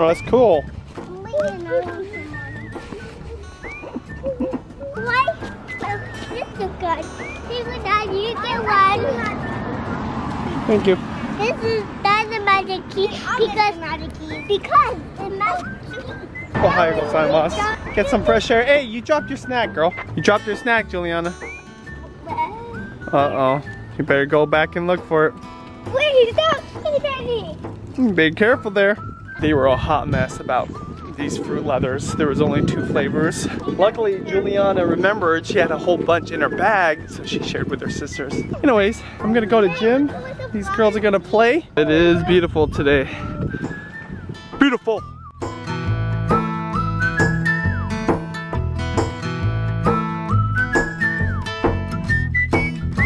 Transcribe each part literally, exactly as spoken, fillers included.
Oh, that's cool. Thank you. This is that's the magic key because magic key because the magic key. Ohayou gozaimasu. Get some fresh air. Hey, you dropped your snack, girl. You dropped your snack, Julianna. Uh oh. You better go back and look for it. Wait, stop! Be careful there. They were a hot mess about these fruit leathers. There was only two flavors. Luckily, Julianna remembered she had a whole bunch in her bag, so she shared with her sisters. Anyways, I'm gonna go to gym. These girls are gonna play. It is beautiful today. Beautiful.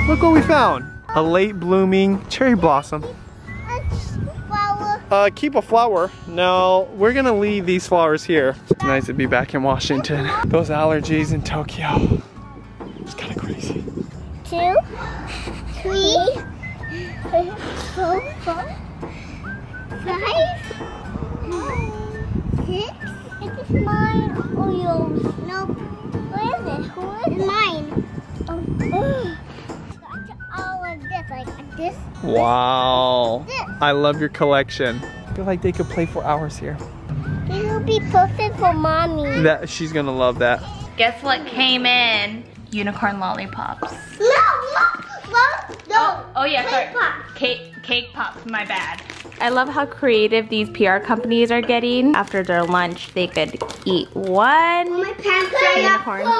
Look what we found. A late blooming cherry blossom. Uh, keep a flower. No, we're gonna leave these flowers here. It's nice to be back in Washington. Those allergies in Tokyo. It's kind of crazy. Two, three, four, five, six. Is this mine or yours? No. Where is it? Who is it? Mine. Oh. Got all of this, like this. Wow. This. I love your collection. I feel like they could play for hours here. It'll be perfect for mommy. That she's gonna love that. Guess what came in? Unicorn lollipops. No, no, no, no. Oh, oh yeah, cake sorry. Pops. Cake, cake pops. My bad. I love how creative these P R companies are getting. After their lunch, they could eat one oh, my pants unicorn. Oh,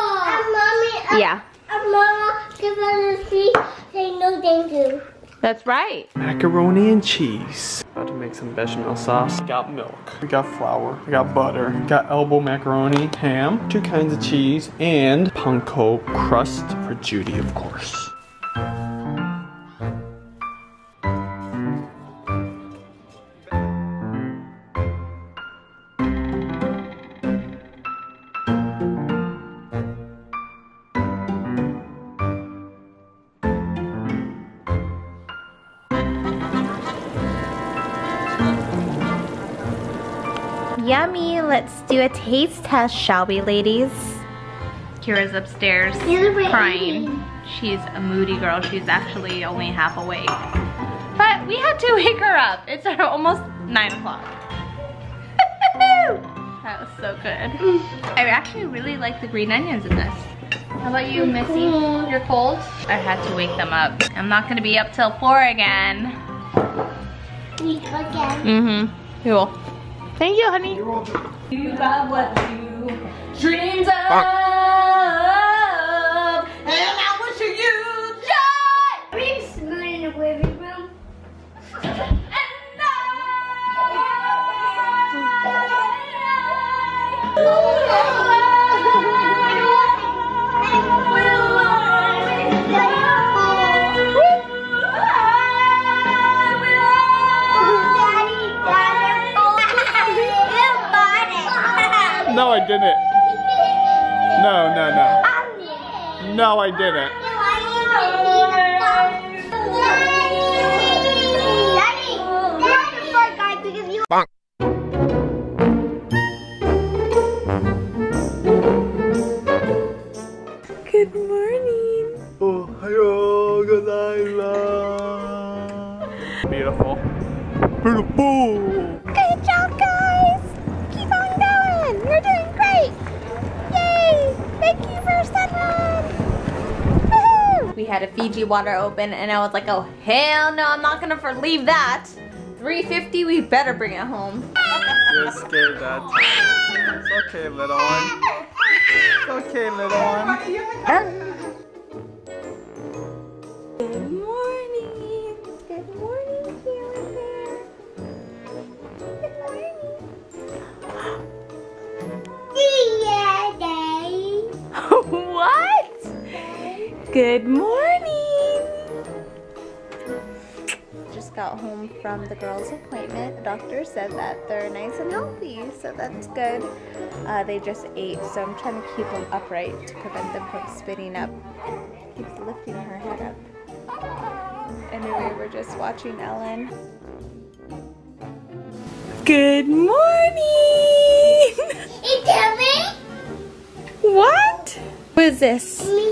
mommy, yeah. Mama, give us a treat, say no thank you. That's right. Macaroni and cheese. About to make some bechamel sauce. We got milk. We got flour. We got butter. We got elbow macaroni, ham, two kinds of cheese, and panko crust for Judy, of course. Yummy, let's do a taste test, shall we, ladies? Keira's upstairs crying. She's a moody girl. She's actually only half awake. But we had to wake her up. It's almost nine o'clock. That was so good. I actually really like the green onions in this. How about you, Missy? You're cold? I had to wake them up. I'm not going to be up till four again. We go again. Mm-hmm. We will. Thank you, honey. You got what you dreamed of, and I wish you joy. We just went in the living room. No, I didn't. No, no, no. No, I didn't. Good morning. Ohayou gozaimasu. Beautiful. Beautiful. Good job, guys. Keep on going. You're doing great. Yay! Thank you for stopping. We had a Fiji water open, and I was like, "Oh hell no! I'm not gonna for leave that. three fifty. We better bring it home." You're scared that time. It's okay, little one. It's okay, little one. Good morning. Good morning, Keira Bear. Good morning. Yeah, Daddy. What? Good morning. Just got home from the girls' appointment. The doctor said that they're nice and healthy, so that's good. Uh, they just ate, so I'm trying to keep them upright to prevent them from spitting up. Keeps lifting her head up. Anyway, we're just watching Ellen. Good morning! It's coming! What? Who is this? Me.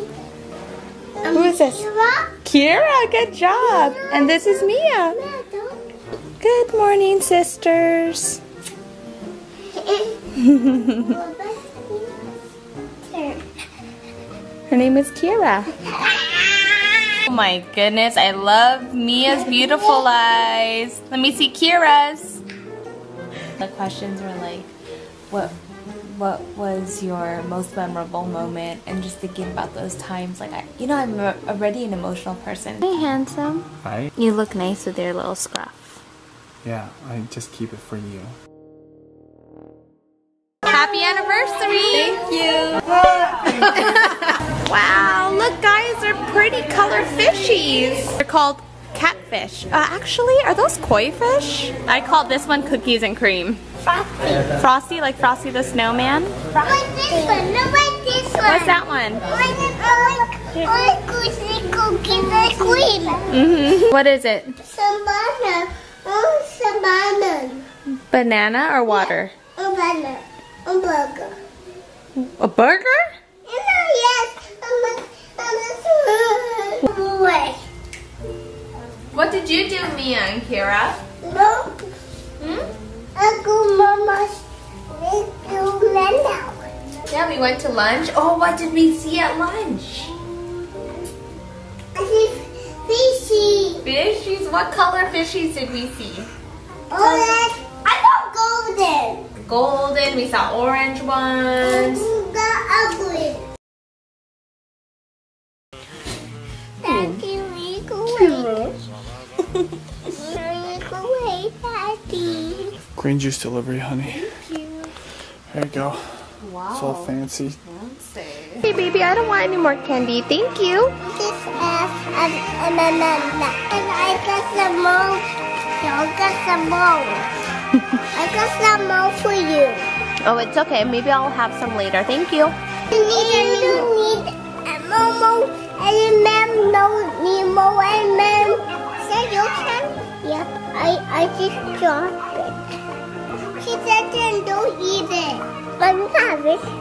Um, Who is this? Keira. Keira, good job! Keira. And this is Miya. Good morning, sisters. Her name is Keira. Oh my goodness, I love Miya's beautiful eyes. Let me see Keira's. The questions were like, what what was your most memorable moment? And just thinking about those times, like, I, you know, I'm already an emotional person. Hey, handsome. Hi. You look nice with your little scarf. Yeah, I just keep it for you. Happy anniversary! Thank you! Wow, look guys, they're pretty color fishies! They're called catfish. Uh, actually, are those koi fish? I call this one cookies and cream. Frosty. Frosty, like Frosty the Snowman? Frosty. Like this one, not like this one. What's that one? Like cookies and cream. Mm-hmm. What is it? Some banana. Oh, some banana. Banana or water? Yeah. Oh, banana. A burger. A burger? Yes. What did you do, Miya and Keira? No. Hmm? I go mama's with lunch. Yeah, we went to lunch. Oh, what did we see at lunch? I see fishies. Fishies? What color fishies did we see? Orange. I thought golden. Golden, we saw orange ones. Daddy, we go away. We go away, Daddy. Green juice delivery, honey. Thank you. There you go. Wow. It's all fancy. fancy. Hey, baby, I don't want any more candy. Thank you. This is a banana. And I got some more. I got some more. I got some more for you. Oh, it's okay. Maybe I'll have some later. Thank you. You need, you need more, more, and ma'am, no, need more, and ma'am. Is that your time? Yep. I, I just dropped it. She said, don't eat it. But we have it.